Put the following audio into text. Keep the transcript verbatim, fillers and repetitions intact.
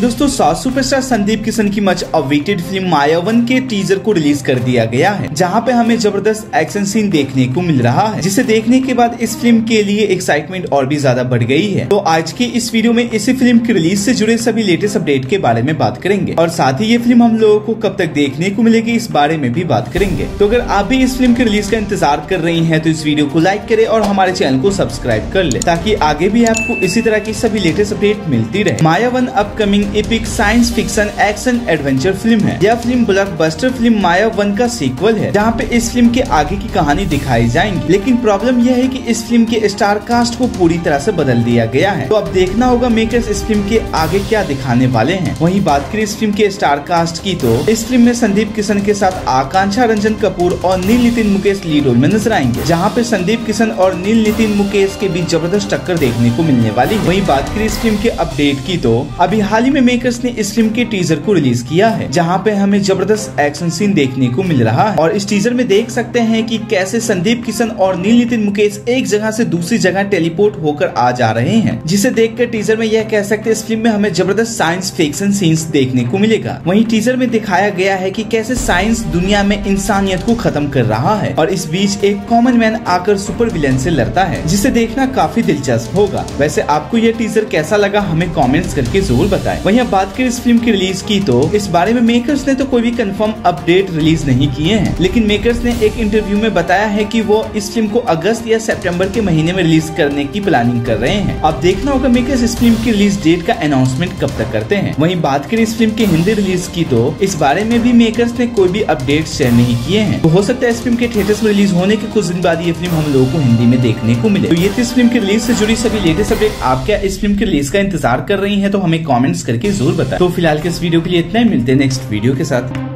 दोस्तों, सात सुपरस्टार संदीप किशन की मच अवेटेड फिल्म मायावन के टीजर को रिलीज कर दिया गया है, जहां पे हमें जबरदस्त एक्शन सीन देखने को मिल रहा है, जिसे देखने के बाद इस फिल्म के लिए एक्साइटमेंट और भी ज्यादा बढ़ गई है। तो आज के इस वीडियो में इसी फिल्म की रिलीज से जुड़े सभी लेटेस्ट अपडेट के बारे में बात करेंगे और साथ ही ये फिल्म हम लोगों को कब तक देखने को मिलेगी इस बारे में भी बात करेंगे। तो अगर आप भी इस फिल्म की रिलीज का इंतजार कर रही है तो इस वीडियो को लाइक करे और हमारे चैनल को सब्सक्राइब कर ले, ताकि आगे भी आपको इसी तरह की सभी लेटेस्ट अपडेट मिलती रहे। Mayavan upcoming epic science fiction action adventure film है। यह फिल्म ब्लॉकबस्टर फिल्म मायावन का सीक्वल है, जहां पे इस फिल्म के आगे की कहानी दिखाई जाएंगी। लेकिन प्रॉब्लम यह है कि इस फिल्म के स्टार कास्ट को पूरी तरह से बदल दिया गया है, तो अब देखना होगा मेकर्स इस फिल्म के आगे क्या दिखाने वाले हैं। वहीं बात करें इस फिल्म के स्टार कास्ट की, तो इस फिल्म में संदीप किशन के साथ आकांक्षा रंजन कपूर और नील नितिन मुकेश लीड रोल में नजर आएंगे, जहाँ पे संदीप किशन और नील नितिन मुकेश के बीच जबरदस्त टक्कर देखने को मिलने वाली है। वही बात करें इस फिल्म के अपडेट की, तो अभी हाल ही में मेकर्स ने इस फिल्म के टीजर को रिलीज किया है, जहां पे हमें जबरदस्त एक्शन सीन देखने को मिल रहा है और इस टीजर में देख सकते हैं कि कैसे संदीप किशन और नील नितिन मुकेश एक जगह से दूसरी जगह टेलीपोर्ट होकर आ जा रहे हैं, जिसे देखकर टीजर में यह कह सकते हैं इस फिल्म में हमें जबरदस्त साइंस फिक्शन सीन्स देखने को मिलेगा। वहीं टीजर में दिखाया गया है कि कैसे साइंस दुनिया में इंसानियत को खत्म कर रहा है और इस बीच एक कॉमन मैन आकर सुपर विलेन से लड़ता है, जिसे देखना काफी दिलचस्प होगा। वैसे आपको यह टीजर कैसा लगा हमें कॉमेंट्स करके जरूर बताएं। वहीं अब बात करें इस फिल्म की रिलीज की, तो इस बारे में मेकर्स ने तो कोई भी कंफर्म अपडेट रिलीज नहीं किए हैं, लेकिन मेकर्स ने एक इंटरव्यू में बताया है कि वो इस फिल्म को अगस्त या सितंबर के महीने में रिलीज करने की प्लानिंग कर रहे हैं। अब देखना होगा मेकर्स इस फिल्म की रिलीज डेट का अनाउंसमेंट कब तक करते हैं। वहीं बात करें इस फिल्म की हिंदी रिलीज की, तो इस बारे में भी मेकर्स ने कोई भी अपडेट शेयर नहीं किए हैं, तो हो सकता है इस फिल्म के थिएटर्स में रिलीज होने के कुछ दिन बाद ये फिल्म हम लोगों को हिंदी में देखने को मिले। तो ये इस फिल्म की रिलीज से जुड़ी सभी लेटेस्ट अपडेट। आप क्या इस फिल्म की रिलीज का इंतजार कर रही है? तो हमें कॉमेंट करके जरूर बताएं। तो फिलहाल के इस वीडियो के लिए इतना ही, मिलते हैं नेक्स्ट वीडियो के साथ।